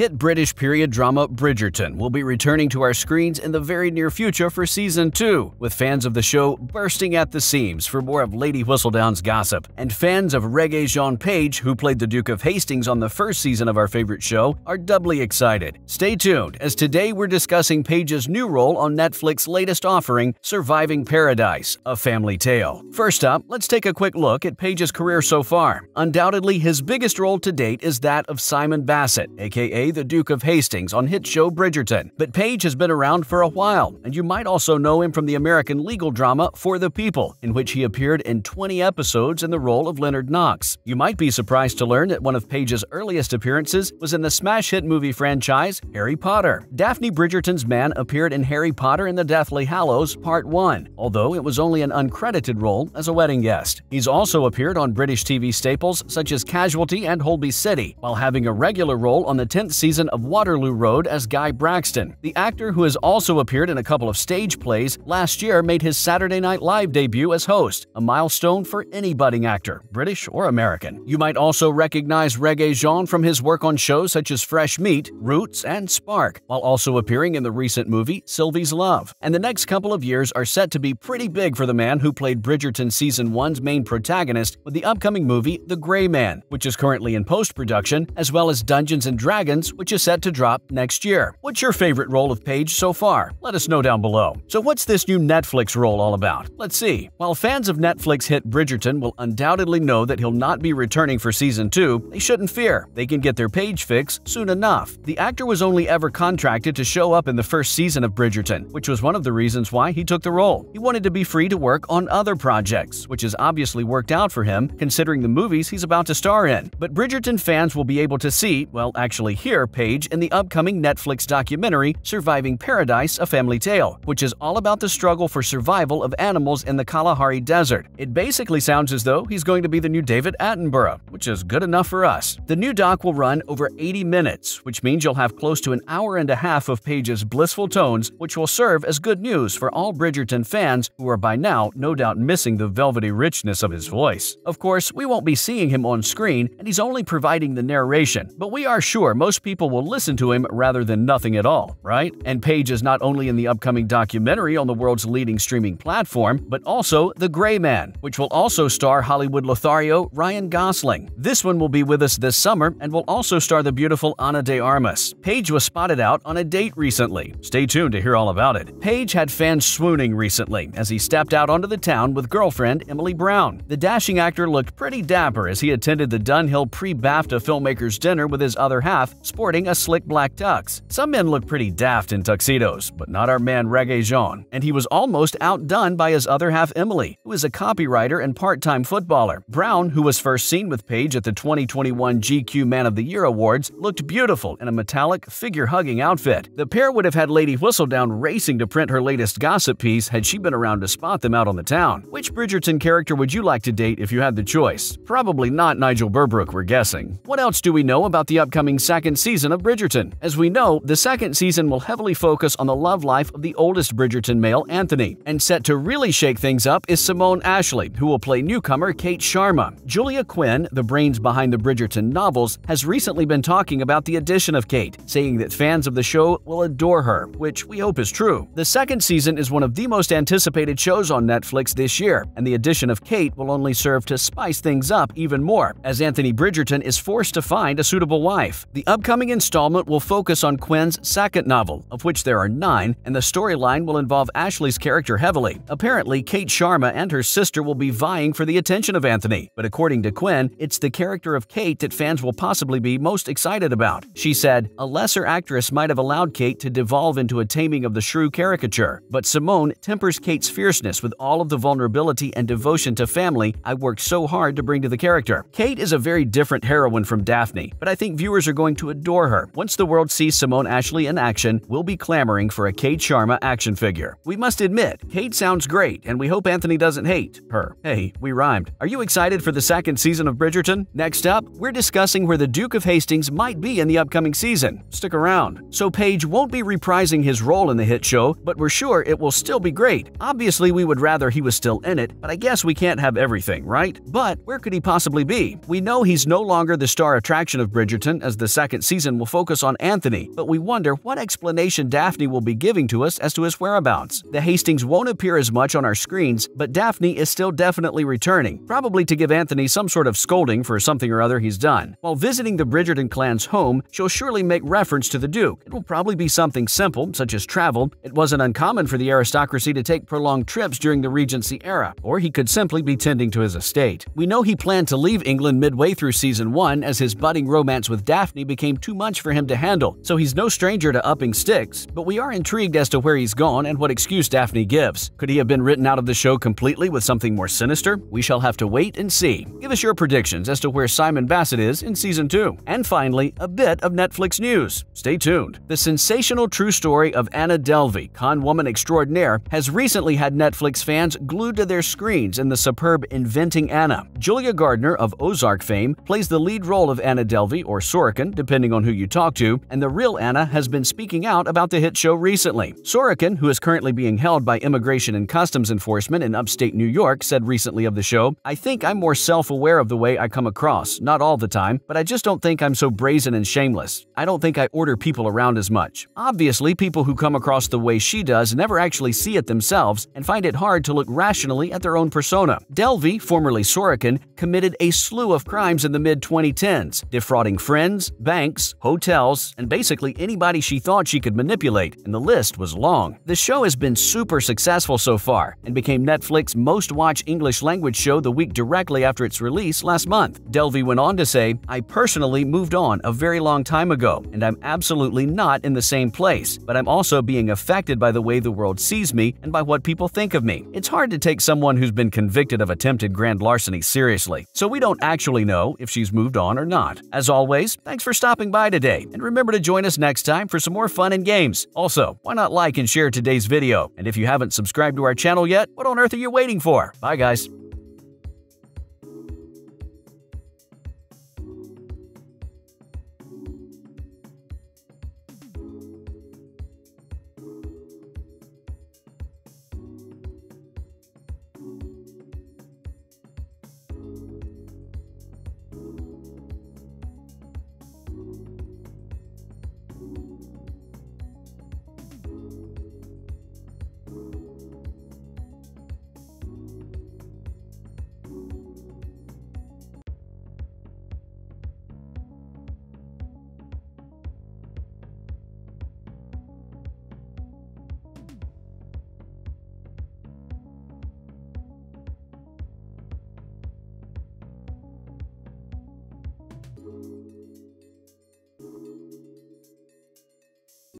hit British period drama Bridgerton will be returning to our screens in the very near future for Season 2, with fans of the show bursting at the seams for more of Lady Whistledown's gossip, and fans of Regé-Jean Page, who played the Duke of Hastings on the first season of our favorite show, are doubly excited. Stay tuned, as today we're discussing Page's new role on Netflix's latest offering, Surviving Paradise, A Family Tale. First up, let's take a quick look at Page's career so far. Undoubtedly, his biggest role to date is that of Simon Bassett, aka the Duke of Hastings, on hit show Bridgerton. But Page has been around for a while, and you might also know him from the American legal drama For the People, in which he appeared in 20 episodes in the role of Leonard Knox. You might be surprised to learn that one of Page's earliest appearances was in the smash hit movie franchise Harry Potter. Daphne Bridgerton's man appeared in Harry Potter and the Deathly Hallows Part 1, although it was only an uncredited role as a wedding guest. He's also appeared on British TV staples such as Casualty and Holby City, while having a regular role on the 10th season of Waterloo Road as Guy Braxton. The actor, who has also appeared in a couple of stage plays, last year made his Saturday Night Live debut as host, a milestone for any budding actor, British or American. You might also recognize Regé-Jean from his work on shows such as Fresh Meat, Roots, and Spark, while also appearing in the recent movie Sylvie's Love. And the next couple of years are set to be pretty big for the man who played Bridgerton Season 1's main protagonist, with the upcoming movie The Gray Man, which is currently in post-production, as well as Dungeons and Dragons, which is set to drop next year. What's your favorite role of Page so far? Let us know down below. So what's this new Netflix role all about? Let's see. While fans of Netflix hit Bridgerton will undoubtedly know that he'll not be returning for Season 2, they shouldn't fear. They can get their Page fix soon enough. The actor was only ever contracted to show up in the first season of Bridgerton, which was one of the reasons why he took the role. He wanted to be free to work on other projects, which has obviously worked out for him, considering the movies he's about to star in. But Bridgerton fans will be able to see, well, actually hear Page in the upcoming Netflix documentary Surviving Paradise, A Family Tale, which is all about the struggle for survival of animals in the Kalahari Desert. It basically sounds as though he's going to be the new David Attenborough, which is good enough for us. The new doc will run over 80 minutes, which means you'll have close to an hour and a half of Page's blissful tones, which will serve as good news for all Bridgerton fans who are by now no doubt missing the velvety richness of his voice. Of course, we won't be seeing him on screen, and he's only providing the narration, but we are sure most people will listen to him rather than nothing at all, right? And Page is not only in the upcoming documentary on the world's leading streaming platform, but also The Gray Man, which will also star Hollywood Lothario Ryan Gosling. This one will be with us this summer and will also star the beautiful Ana de Armas. Page was spotted out on a date recently. Stay tuned to hear all about it. Page had fans swooning recently as he stepped out onto the town with girlfriend Emily Brown. The dashing actor looked pretty dapper as he attended the Dunhill pre-BAFTA filmmakers' dinner with his other half, sporting a slick black tux. Some men look pretty daft in tuxedos, but not our man Regé-Jean, and he was almost outdone by his other half Emily, who is a copywriter and part-time footballer. Brown, who was first seen with Page at the 2021 GQ Man of the Year Awards, looked beautiful in a metallic, figure-hugging outfit. The pair would have had Lady Whistledown racing to print her latest gossip piece had she been around to spot them out on the town. Which Bridgerton character would you like to date if you had the choice? Probably not Nigel Burbrook, we're guessing. What else do we know about the upcoming second season of Bridgerton? As we know, the second season will heavily focus on the love life of the oldest Bridgerton male, Anthony. And set to really shake things up is Simone Ashley, who will play newcomer Kate Sharma. Julia Quinn, the brains behind the Bridgerton novels, has recently been talking about the addition of Kate, saying that fans of the show will adore her, which we hope is true. The second season is one of the most anticipated shows on Netflix this year, and the addition of Kate will only serve to spice things up even more, as Anthony Bridgerton is forced to find a suitable wife. The upcoming installment will focus on Quinn's second novel, of which there are 9, and the storyline will involve Ashley's character heavily. Apparently, Kate Sharma and her sister will be vying for the attention of Anthony, but according to Quinn, it's the character of Kate that fans will possibly be most excited about. She said, "A lesser actress might have allowed Kate to devolve into a taming of the shrew caricature, but Simone tempers Kate's fierceness with all of the vulnerability and devotion to family I worked so hard to bring to the character." Kate is a very different heroine from Daphne, but I think viewers are going to adore her. Once the world sees Simone Ashley in action, we'll be clamoring for a Kate Sharma action figure. We must admit, Kate sounds great, and we hope Anthony doesn't hate her. Hey, we rhymed. Are you excited for the second season of Bridgerton? Next up, we're discussing where the Duke of Hastings might be in the upcoming season. Stick around. So Page won't be reprising his role in the hit show, but we're sure it will still be great. Obviously, we would rather he was still in it, but I guess we can't have everything, right? But where could he possibly be? We know he's no longer the star attraction of Bridgerton, as the second season will focus on Anthony, but we wonder what explanation Daphne will be giving to us as to his whereabouts. The Hastings won't appear as much on our screens, but Daphne is still definitely returning, probably to give Anthony some sort of scolding for something or other he's done. While visiting the Bridgerton clan's home, she'll surely make reference to the Duke. It will probably be something simple, such as travel. It wasn't uncommon for the aristocracy to take prolonged trips during the Regency era, or he could simply be tending to his estate. We know he planned to leave England midway through season 1 as his budding romance with Daphne became too much for him to handle, so he's no stranger to upping sticks, but we are intrigued as to where he's gone and what excuse Daphne gives. Could he have been written out of the show completely with something more sinister? We shall have to wait and see. Give us your predictions as to where Simon Bassett is in season 2. And finally, a bit of Netflix news. Stay tuned. The sensational true story of Anna Delvey, con woman extraordinaire, has recently had Netflix fans glued to their screens in the superb Inventing Anna. Julia Gardner of Ozark fame plays the lead role of Anna Delvey, or Sorokin, depending on who you talk to, and the real Anna has been speaking out about the hit show recently. Sorokin, who is currently being held by Immigration and Customs Enforcement in upstate New York, said recently of the show, "I think I'm more self-aware of the way I come across, not all the time, but I just don't think I'm so brazen and shameless. I don't think I order people around as much." Obviously, people who come across the way she does never actually see it themselves and find it hard to look rationally at their own persona. Delvey, formerly Sorokin, committed a slew of crimes in the mid-2010s, defrauding friends, banks, hotels, and basically anybody she thought she could manipulate, and the list was long. The show has been super successful so far and became Netflix's most-watched English-language show the week directly after its release last month. Delvey went on to say, "I personally moved on a very long time ago, and I'm absolutely not in the same place, but I'm also being affected by the way the world sees me and by what people think of me. It's hard to take someone who's been convicted of attempted grand larceny seriously, so we don't actually know if she's moved on or not." As always, thanks for stopping by today, and remember to join us next time for some more fun and games. Also, why not like and share today's video? And if you haven't subscribed to our channel yet, what on earth are you waiting for? Bye, guys.